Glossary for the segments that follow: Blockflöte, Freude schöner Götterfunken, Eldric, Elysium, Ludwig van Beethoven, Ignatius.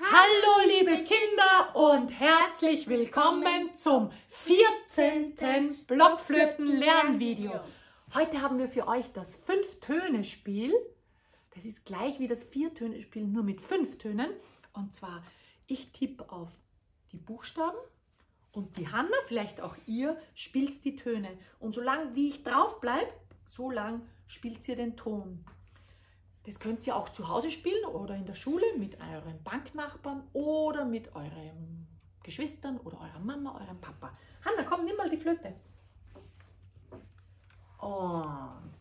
Hallo liebe Kinder und herzlich willkommen zum 14. Blockflöten-Lernvideo. Heute haben wir für euch das 5-Töne-Spiel. Das ist gleich wie das 4-Töne-Spiel, nur mit 5 Tönen. Und zwar, ich tippe auf die Buchstaben und die Hanna, vielleicht auch ihr, spielt die Töne. Und solange wie ich drauf bleibe, so lang spielt ihr den Ton. Das könnt ihr auch zu Hause spielen oder in der Schule mit euren Banknachbarn oder mit euren Geschwistern oder eurer Mama, eurem Papa. Hanna, komm, nimm mal die Flöte. Und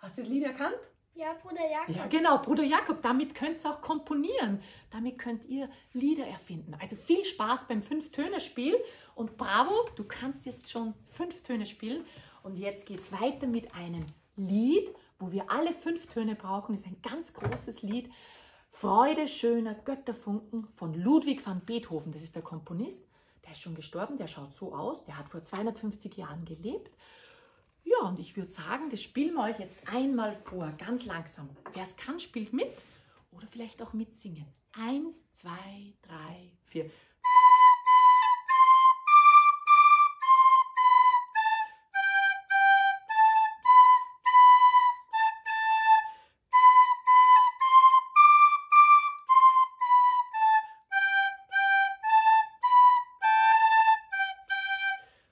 hast du das Lied erkannt? Ja, Bruder Jakob. Ja, genau, Bruder Jakob. Damit könnt ihr auch komponieren. Damit könnt ihr Lieder erfinden. Also viel Spaß beim 5-Töne-Spiel. Und bravo, du kannst jetzt schon 5 Töne spielen. Und jetzt geht es weiter mit einem Lied, wo wir alle 5 Töne brauchen. Das ist ein ganz großes Lied. Freude schöner Götterfunken von Ludwig van Beethoven. Das ist der Komponist. Der ist schon gestorben. Der schaut so aus. Der hat vor 250 Jahren gelebt. Ja, und ich würde sagen, das spielen wir euch jetzt einmal vor, ganz langsam. Wer es kann, spielt mit oder vielleicht auch mitsingen. 1, 2, 3, 4.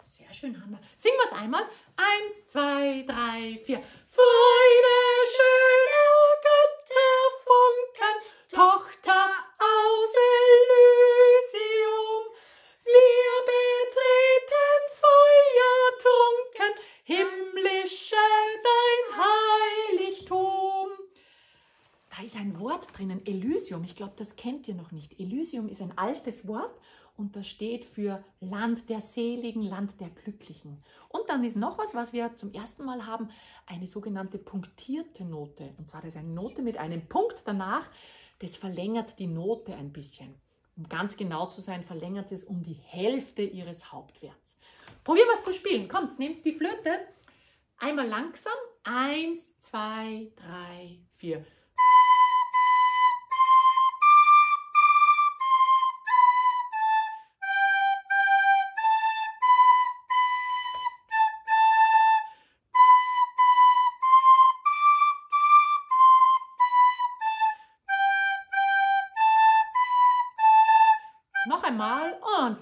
Sehr schön, Hanna. Singen wir es einmal. 1, 2, 3, 4. Freude schöner Götterfunken, Tochter aus Elysium. Wir betreten feuertrunken, himmlische dein Heiligtum. Da ist ein Wort drinnen, Elysium. Ich glaube, das kennt ihr noch nicht. Elysium ist ein altes Wort. Und das steht für Land der Seligen, Land der Glücklichen. Und dann ist noch was, was wir zum ersten Mal haben, eine sogenannte punktierte Note. Und zwar das ist eine Note mit einem Punkt danach, das verlängert die Note ein bisschen. Um ganz genau zu sein, verlängert es um die Hälfte ihres Hauptwerts. Probieren wir es zu spielen. Kommt, nehmt die Flöte. Einmal langsam. 1, 2, 3, 4. Noch einmal und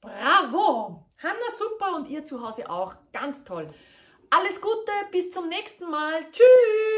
bravo! Hanna, super und ihr zu Hause auch. Ganz toll. Alles Gute, bis zum nächsten Mal. Tschüss!